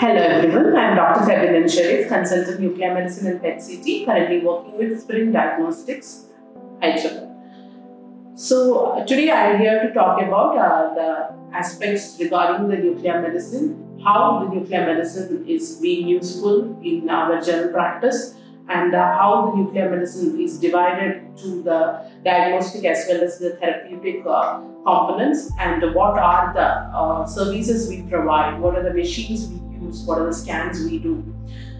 Hello everyone, I am Dr. Febin N Sherif, Consultant Nuclear Medicine and PET-CT, currently working with Sprint Diagnostics, IEEE. So today I am here to talk about the aspects regarding the nuclear medicine, how the nuclear medicine is being useful in our general practice, and how the nuclear medicine is divided to the diagnostic as well as the therapeutic components, and what are the services we provide, what are the machines we use, what are the scans we do.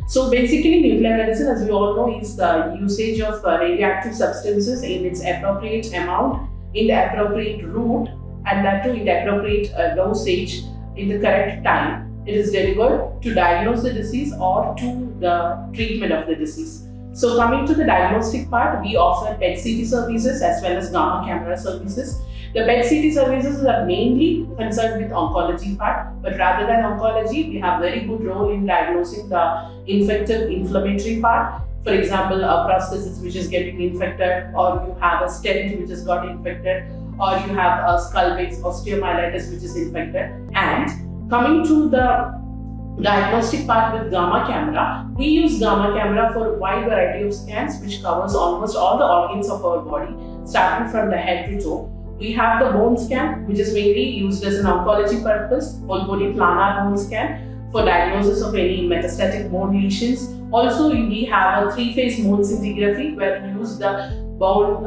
So basically nuclear medicine, as we all know, is the usage of radioactive substances in its appropriate amount, in the appropriate route, and that too in the appropriate dosage in the correct time. It is delivered to diagnose the disease or to the treatment of the disease. So coming to the diagnostic part, we offer PET-CT services as well as gamma camera services. The PET-CT services are mainly concerned with oncology part, but rather than oncology, we have very good role in diagnosing the infective inflammatory part. For example, a prosthesis which is getting infected, or you have a stent which has got infected, or you have a skull-based osteomyelitis which is infected. And coming to the diagnostic part with gamma camera, we use gamma camera for a wide variety of scans which covers almost all the organs of our body, starting from the head to toe. We have the bone scan, which is mainly used as an oncology purpose, whole body planar bone scan for diagnosis of any metastatic bone lesions. Also, we have a three-phase bone scintigraphy where we use the bone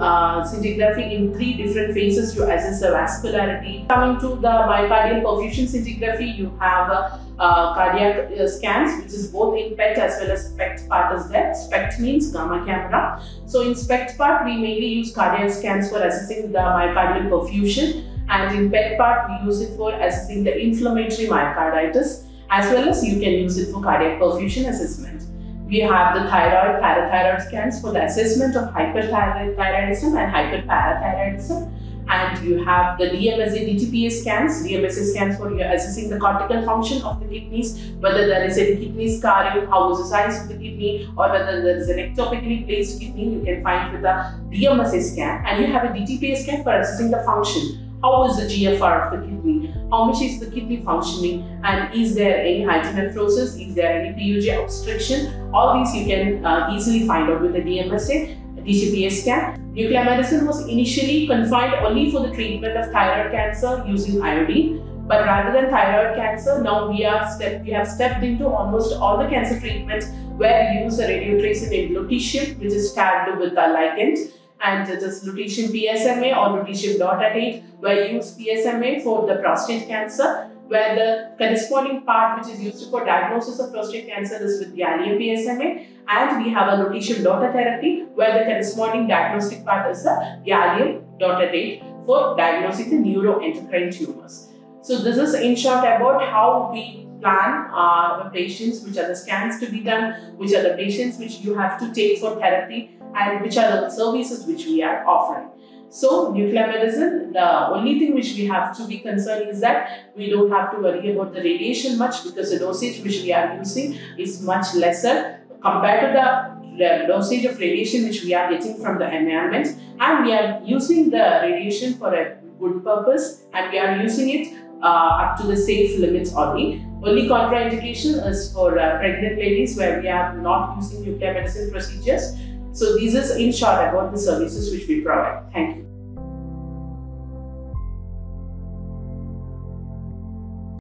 scintigraphy in three different phases to assess the vascularity. Coming to the myocardial perfusion scintigraphy, you have cardiac scans, which is both in PET as well as SPECT part is there. SPECT means gamma camera. So in SPECT part, we mainly use cardiac scans for assessing the myocardial perfusion, and in PET part, we use it for assessing the inflammatory myocarditis, as well as you can use it for cardiac perfusion assessment. We have the thyroid, parathyroid scans for the assessment of hyperthyroidism and hyperparathyroidism. And you have the DMSA, DTPA scans, DMSA scans for assessing the cortical function of the kidneys, whether there is any kidney scarring, how is the size of the kidney, or whether there is an ectopically placed kidney, you can find with a DMSA scan. And you have a DTPA scan for assessing the function. How is the GFR of the kidney? How much is the kidney functioning? And is there any hydronephrosis? Is there any PUJ obstruction? All these you can easily find out with the DMSA, DTPA scan. Nuclear medicine was initially confined only for the treatment of thyroid cancer using iodine. But rather than thyroid cancer, now we have stepped into almost all the cancer treatments where we use a radiotracer named lutetium, which is tagged with a ligand. And it is lutetium PSMA or Lutetium-Dota-Tate, where you use PSMA for the prostate cancer, where the corresponding part which is used for diagnosis of prostate cancer is with Gallium-PSMA, and we have a Lutetium-Dota therapy, where the corresponding diagnostic part is the Gallium-Dota-Tate for diagnosing the neuroendocrine tumors. So this is in short about how we plan the patients, which are the scans to be done, which are the patients which you have to take for therapy, and which are the services which we are offering. So nuclear medicine, the only thing which we have to be concerned is that we don't have to worry about the radiation much, because the dosage which we are using is much lesser compared to the dosage of radiation which we are getting from the environment, and we are using the radiation for a good purpose, and we are using it up to the safe limits only. Only contraindication is for pregnant ladies, where we are not using nuclear medicine procedures. So this is in short about the services which we provide. Thank you.